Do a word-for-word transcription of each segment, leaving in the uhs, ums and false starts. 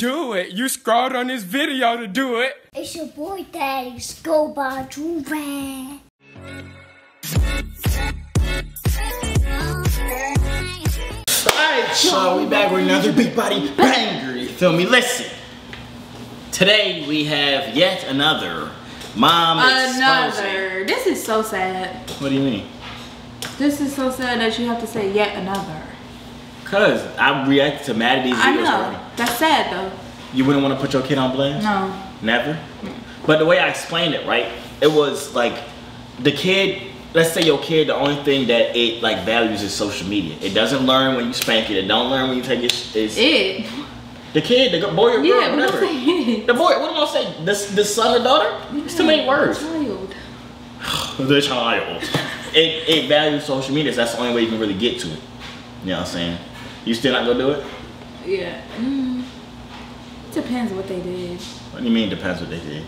Do it. You scrolled on this video to do it. It's your boy, Daddy Scobar Drew Rand. Alright, y'all, we back with another Big Body Banger. You feel me? Listen. Today we have yet another mom exposure. Another. This is so sad. What do you mean? This is so sad that you have to say yet another. Cause I reacted to mad at these videos. I know. That's sad though. You wouldn't want to put your kid on blast? No. Never? But the way I explained it, right? It was like the kid, let's say your kid, the only thing that it like values is social media. It doesn't learn when you spank it. It don't learn when you take it. It's it. The kid, the boy or girl, yeah, whatever. The boy, what am I say? The, the son or daughter? Yeah, it's too many words. Child. The child. It, it values social media. So that's the only way you can really get to it. You know what I'm saying? You still not gonna do it? Yeah. Mm. Depends what they did. What do you mean depends what they did?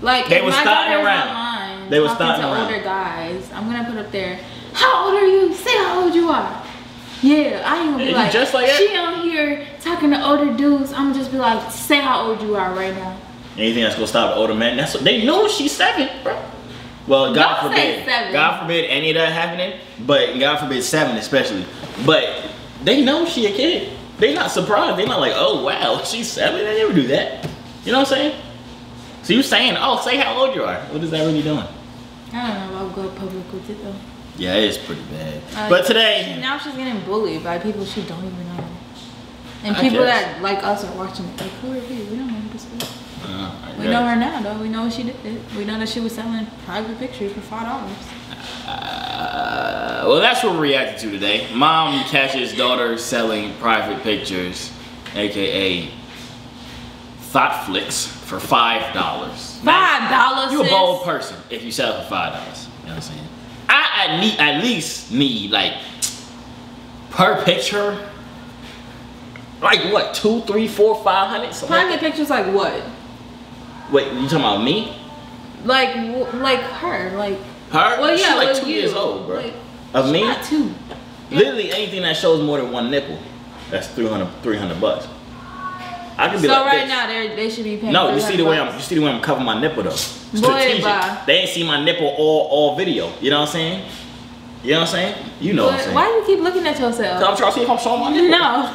Like, they were starting around. Online, they were starting to around. Older guys. I'm gonna put up there. How old are you? Say how old you are. Yeah, I ain't gonna be like, just like she on here talking to older dudes. I'm just be like, say how old you are right now. Anything that's gonna stop an older man? That's what they know. She's seven, bro. Well, God Don't forbid. God forbid any of that happening. But God forbid seven especially. But they know she a kid. They not surprised. They not like, oh wow, she's seven. They never do that. You know what I'm saying? So you saying, oh, say how old you are. What is that really doing? I don't know. I'll go public with it though. Yeah, it's pretty bad. Uh, but today, she, now she's getting bullied by people she don't even know, and I people guess. that like us are watching it. Like, who are we? We don't know this. Uh, we know her now, though. We know what she did. We know that she was selling private pictures for five dollars. Uh, well, that's what we're reacting to today. Mom catches daughter selling private pictures, aka thought flicks, for five dollars. Five dollars. You a bold person if you sell it for five dollars. You know what I'm saying? I at least, at least need like per picture, like what two, three, four, five hundred. Private like pictures, like what? Wait, you talking about me? Like, like her, like her? Well, yeah, she's like well, two you, years old, bro. Like, of me? Not two. Yeah. Literally anything that shows more than one nipple, that's three hundred bucks. I could be so like right this. now they should be paying. No, you see the way bucks. I'm, you see the way I'm covering my nipple though. Strategic. Boy, they ain't seen my nipple all all video. You know what I'm saying? You know what I'm saying? You know but what I'm saying? Why do you keep looking at yourself? I'm trying to see if I'm showing my nipple. No.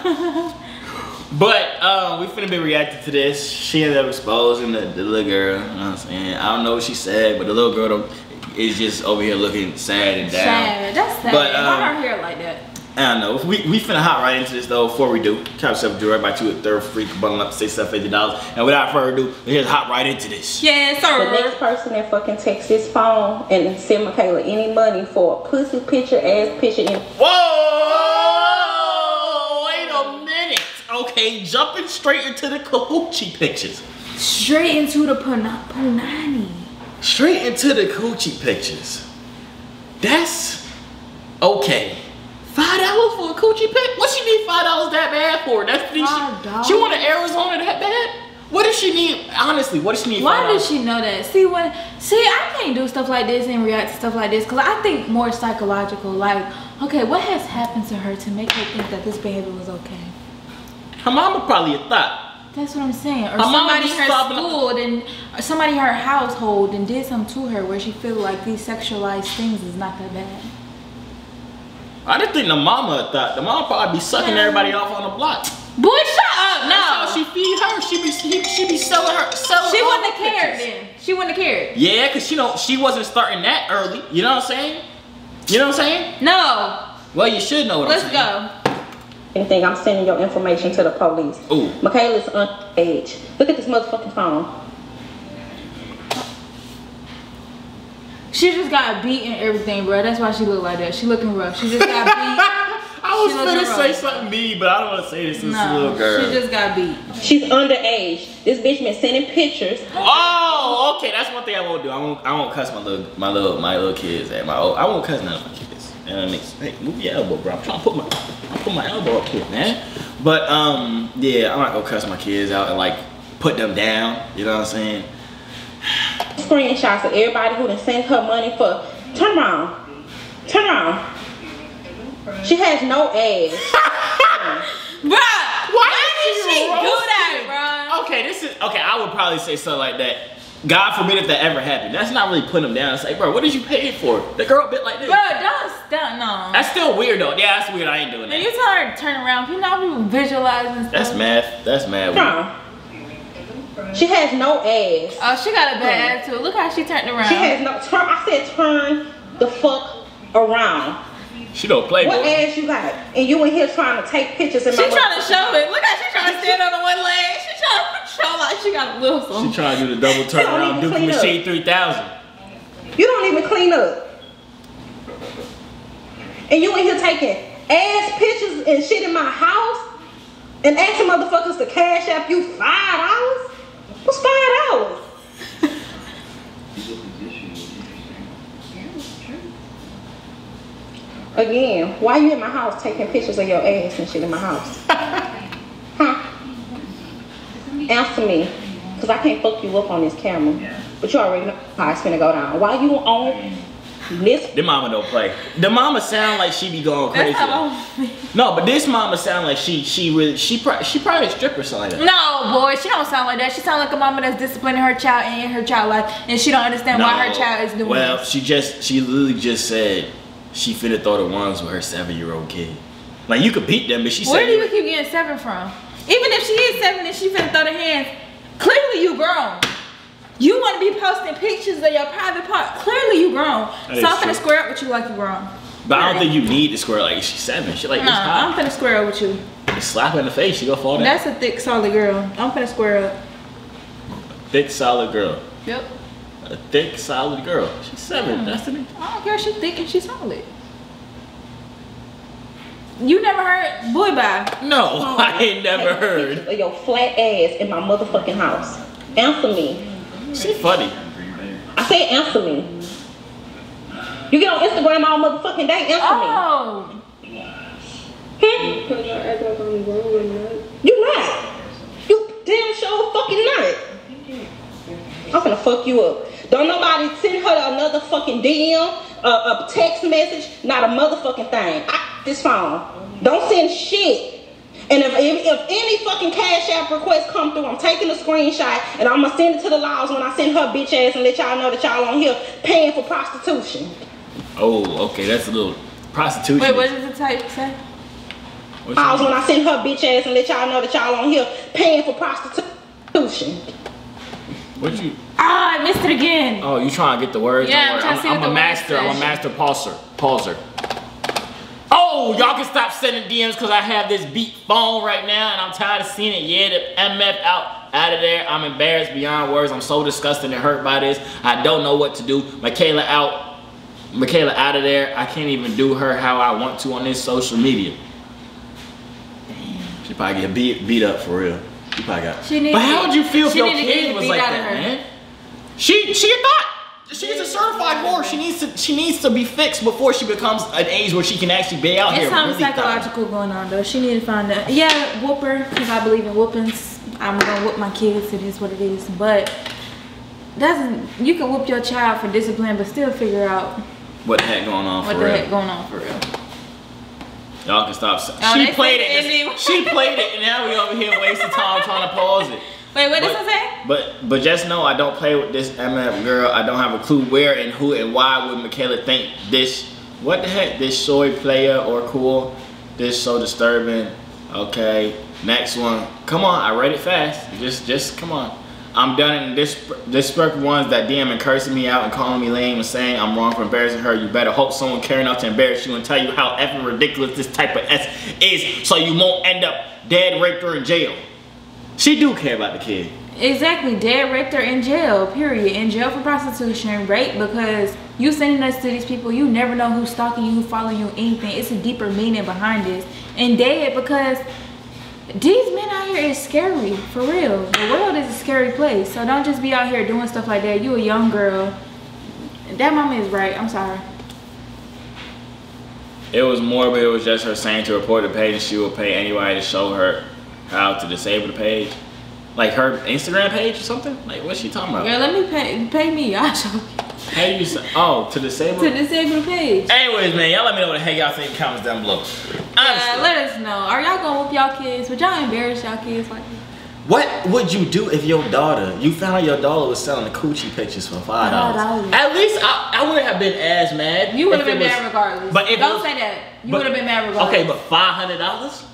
But uh, we finna be reacting to this. She ended up exposing the, the little girl. You know what I'm saying? I don't know what she said, but the little girl don't, is just over here looking sad and down. Sad. That's sad. But, um, Why her hair like that? I don't know. We, we finna hop right into this though. Before we do, couch stuff do right by two at Third Freak, bundle up six hundred fifty dollars. And without further ado, let's hop right into this. Yeah, sir. The next person that fucking takes this phone and send Michaela any money for a pussy picture, ass picture, and whoa! Wait a minute. Okay, jumping straight into the coochie pictures. Straight into the panani. Straight into the coochie pictures. That's okay. Five dollars for a coochie pic? What she need five dollars that bad for? That's she, she want an Arizona that bad? What does she need? Honestly, what does she need? Why does she know that? See when see I can't do stuff like this and react to stuff like this because I think more psychological. Like, okay, what has happened to her to make her think that this behavior was okay? Her mama probably a thought. That's what I'm saying. Or her somebody in her school and or somebody in her household and did something to her where she feel like these sexualized things is not that bad. I didn't think the mama thought. The mama probably be sucking yeah. everybody off on the block. Boy, shut up! No, that's how she feed her. She be she, she be selling her. Selling she wouldn't have cared then. She wouldn't have cared. Yeah, cause she don't. She wasn't starting that early. You know what I'm saying? You know what I'm saying? No. Well, you should know what Let's I'm saying. Let's go. Anything, I'm sending your information to the police. Ooh. Michaela's underage. Look at this motherfucking phone. She just got beat and everything, bro. That's why she look like that. She looking rough. She just got beat. I was gonna say something mean, but I don't want to say this to this little girl. She just got beat. She's underage. This bitch been sending pictures. Oh, okay. That's one thing I won't do. I won't. I won't cuss my little, my little, my little kids at my. Old, I won't cuss none of my kids. You know what I mean? Hey, move your elbow, bro. I'm trying to put my, put my elbow up here, man. But um, yeah, I'm not gonna cuss my kids out and like put them down. You know what I'm saying? Screenshots of everybody who done sent her money for turn around. Turn around. She has no ass. Bruh, why, why is she okay, I would probably say something like that. God forbid if that ever happened. That's not really putting them down. It's like, bro, what did you pay it for? The girl bit like this. Bro, don't stop, no. That's still weird though. Yeah, that's weird. I ain't doing that. When you tell her to turn around, you know people visualizing stuff. That's math. That's mad weird. She has no ass. Oh, she got a bad attitude. Look how she turned around. She has no turn. I said turn the fuck around. She don't play. What boy. ass you got? And you in here trying to take pictures in she my She trying way. to show it. Look at she trying to stand on the one leg. She trying to show like she got a little something. She trying to do the double turn around Dookie Machine three thousand. You don't even clean up. And you in here taking ass pictures and shit in my house and asking motherfuckers to cash app you five dollars? What's five dollars? Again, why you in my house taking pictures of your ass and shit in my house? Huh? Answer me, because I can't fuck you up on this camera. Yeah. But you already know how it's gonna go down. Why you on this? The mama don't play. The mama sound like she be going crazy. No, but this mama sound like she she really she probably she probably a stripper something like that. No, boy, she don't sound like that. She sound like a mama that's disciplining her child and in her child life, and she don't understand no. why her child is doing. Well, this. she just she literally just said. She finna throw the ones with her seven-year-old kid. Like, you could beat them, but she said. Where do you keep getting seven from? Even if she is seven and she finna throw the hands, clearly you grown. You want to be posting pictures of your private part. Clearly you grown. So I'm finna square up with you like you grown. But I don't think you need to square like she's seven. She like, no, I'm finna square up with you. Slap her in the face, she gonna fall down. That's a thick, solid girl. I'm finna square up. A thick, solid girl. Yep. A thick, solid girl. She's seven. Mm. That's the name. I don't care. She's thick and she's solid. You never heard boy bye? No, oh, I ain't never heard. Of your flat ass in my motherfucking house. Answer me. She's funny. I said answer me. You get on Instagram all motherfucking day. Answer oh. me. Oh. Hmm? You not. You damn sure fucking not. I'm gonna fuck you up. Don't nobody send her another fucking D M, a, a text message, not a motherfucking thing. I, this phone. Don't send shit. And if, if, if any fucking cash app requests come through, I'm taking a screenshot and I'm gonna send it to the laws when I send her bitch ass and let y'all know that y'all on here paying for prostitution. Oh, okay, that's a little prostitution. Wait, what does the type say? Laws when I send her bitch ass and let y'all know that y'all on here paying for prostitution. What you? Ah, I missed it again. Oh, you trying to get the words? Yeah, I'm, trying to see I'm, what I'm the a master. I'm a master pauser. Pauser. Oh, y'all can stop sending D Ms because I have this beat phone right now and I'm tired of seeing it. Yeah, the M F out, out of there. I'm embarrassed beyond words. I'm so disgusted and hurt by this. I don't know what to do. Michaela out. Michaela out of there. I can't even do her how I want to on this social media. Damn. She probably get beat, beat up for real. She probably got. She but how would you feel if your kid was like that, man? She she a thought. She's a certified whore. She needs to she needs to be fixed before she becomes an age where she can actually be out here. It's something psychological going on though. She need to find out. Yeah, whoop her, because I believe in whoopings. I'm gonna whoop my kids. It is what it is. But doesn't you can whoop your child for discipline, but still figure out what the heck going on for real. What the heck going on for real. Y'all can stop. Oh, she played it. it she played it, and now we over here wasting time trying to pause it. Wait, what does it say? But but just know I don't play with this M F girl. I don't have a clue where and who and why would Michaela think this. What the heck? This soy player or cool? This so disturbing. Okay, next one. Come on, I read it fast. Just just come on. I'm done in this disrespect ones that D M and cursing me out and calling me lame and saying I'm wrong for embarrassing her. You better hope someone cares enough to embarrass you and tell you how effing ridiculous this type of S is so you won't end up dead, raped, or in jail. She do care about the kid. Exactly. Dead, raped, or in jail, period. In jail for prostitution, rape, because you sending us to these people, you never know who's stalking you, who's following you, anything. It's a deeper meaning behind this. And dead because these men out here is scary, for real. The world is a scary place, so don't just be out here doing stuff like that. You a young girl. That mama is right. I'm sorry. It was more, but it was just her saying to report the page and she will pay anybody to show her how to disable the page. Like her Instagram page or something? Like, what's she talking about? Girl, let me pay, pay me. I'll show you. Hey, you say, oh, to disable? To disable the page. Anyways, man, y'all let me know what the heck y'all think in the comments down below. Honestly. Yeah, let us know. Are y'all gonna whoop y'all kids? Would y'all embarrass y'all kids like this? What would you do if your daughter, you found your daughter was selling the coochie pictures for five dollars? At least I, I wouldn't have been as mad. You would have been was, mad regardless. But if don't was, say that. You would have been mad regardless. Okay, but five hundred dollars?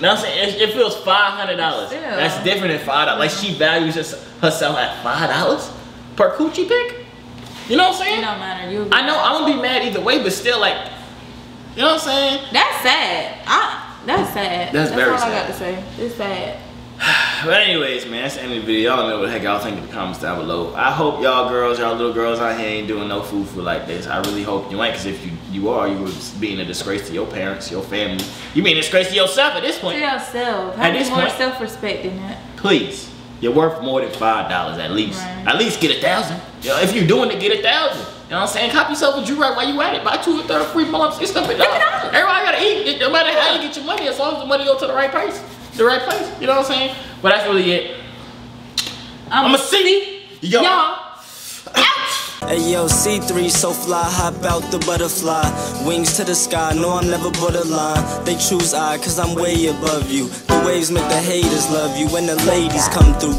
Now I'm saying if it was five hundred dollars, that's different than five dollars. Like she values herself at five dollars per coochie pic. You know what I'm saying? It don't matter. You. I know I won't be mad either way, but still, like, you know what I'm saying? That's sad. I. That's sad. That's, that's very all sad. I got to say. It's sad. But anyways, man, that's the end of the video. I don't know what the heck y'all think in the comments down below. I hope y'all girls, y'all little girls out here ain't doing no foo-foo like this. I really hope you ain't, because if you, you are, you was being a disgrace to your parents, your family. You being a disgrace to yourself at this point. To yourself. Have at this more self-respect than that. Please. You're worth more than five dollars at least. Right. At least get a thousand. You know, if you're doing it, get a thousand. You know what I'm saying? Cop yourself a Jurek while you at it. Buy two or third free bumps. It's stuff it down. Everybody gotta eat. No matter how you get your money, as long as the money goes to the right place. The right place, you know what I'm saying? But that's really it. I'm a city, y'all. Hey yo, C three so fly, hop out the butterfly. Wings to the sky, no I'm never borderline. They choose I, cause I'm way above you. The waves make the haters love you when the ladies come through.